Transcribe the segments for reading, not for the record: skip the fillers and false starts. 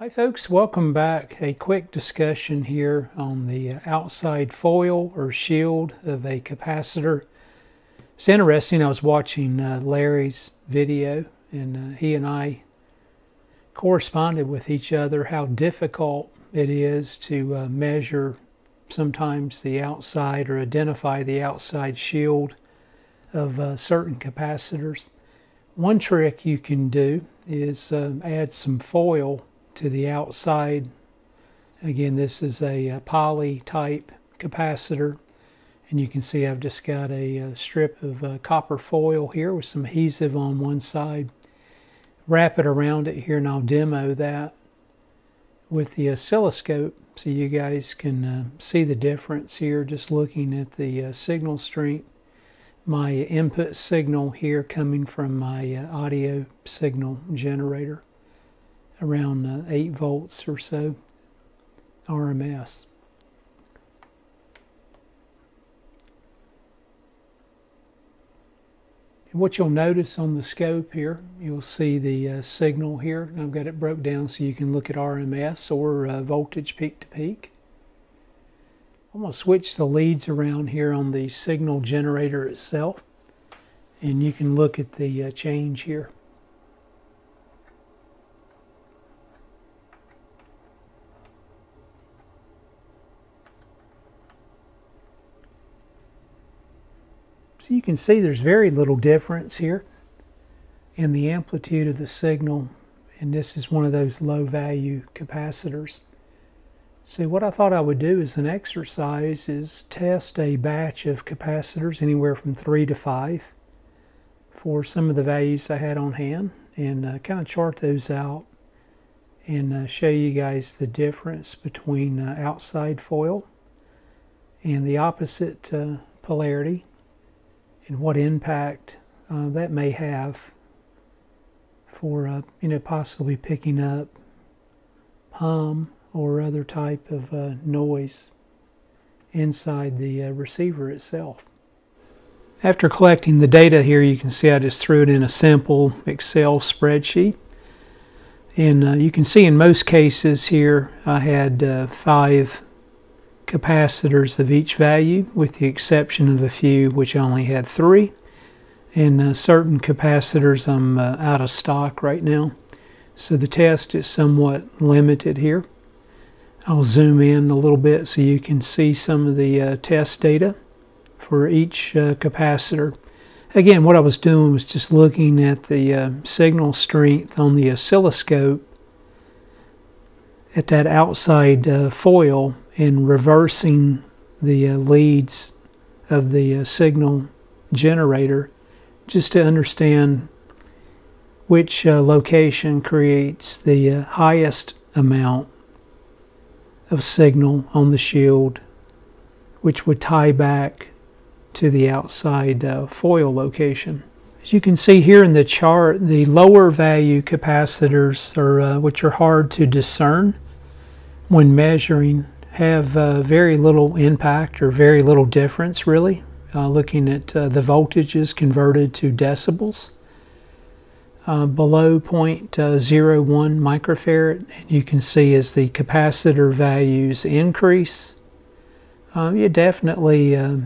Hi folks, welcome back. A quick discussion here on the outside foil or shield of a capacitor. It's interesting, I was watching Larry's video and he and I corresponded with each other how difficult it is to measure sometimes the outside or identify the outside shield of certain capacitors. One trick you can do is add some foil to the outside. Again, this is a poly type capacitor, and you can see I've just got a strip of copper foil here with some adhesive on one side. Wrap it around it here, and I'll demo that with the oscilloscope so you guys can see the difference here, just looking at the signal strength. My input signal here coming from my audio signal generator, around 8 volts or so RMS. And what you'll notice on the scope here, you'll see the signal here. I've got it broke down so you can look at RMS or voltage peak to peak. I'm going to switch the leads around here on the signal generator itself, and you can look at the change here. So you can see there's very little difference here in the amplitude of the signal, and this is one of those low value capacitors. So what I thought I would do as an exercise is test a batch of capacitors anywhere from 3 to 5 for some of the values I had on hand, and kind of chart those out and show you guys the difference between outside foil and the opposite polarity, and what impact that may have for possibly picking up hum or other type of noise inside the receiver itself. After collecting the data here, you can see I just threw it in a simple Excel spreadsheet, and you can see in most cases here I had 5 capacitors of each value, with the exception of a few which I only had 3, and certain capacitors I'm out of stock right now, so the test is somewhat limited here. I'll zoom in a little bit so you can see some of the test data for each capacitor. Again, what I was doing was just looking at the signal strength on the oscilloscope at that outside foil, and reversing the leads of the signal generator just to understand which location creates the highest amount of signal on the shield, which would tie back to the outside foil location. As you can see here in the chart, the lower value capacitors are, which are hard to discern when measuring, have very little impact or very little difference really, looking at the voltages converted to decibels below 0.01 microfarad. And you can see as the capacitor values increase, it definitely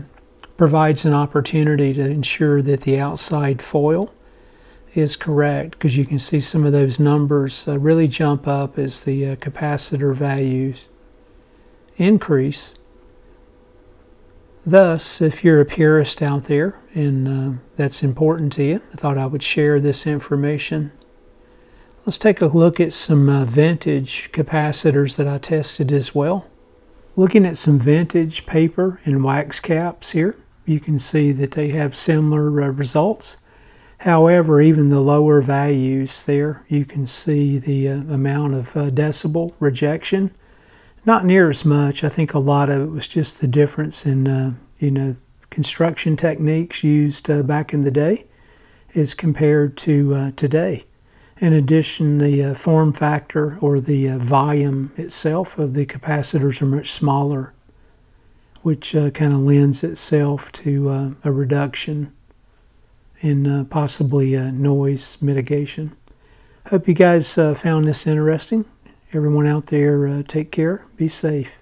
provides an opportunity to ensure that the outside foil is correct, because you can see some of those numbers really jump up as the capacitor values increase. Thus, if you're a purist out there and that's important to you, I thought I would share this information. Let's take a look at some vintage capacitors that I tested as well. Looking at some vintage paper and wax caps here, you can see that they have similar results. However, even the lower values there, you can see the amount of decibel rejection. Not near as much. I think a lot of it was just the difference in construction techniques used back in the day as compared to today. In addition, the form factor or the volume itself of the capacitors are much smaller, which kind of lends itself to a reduction in possibly noise mitigation. Hope you guys found this interesting. Everyone out there, take care, be safe.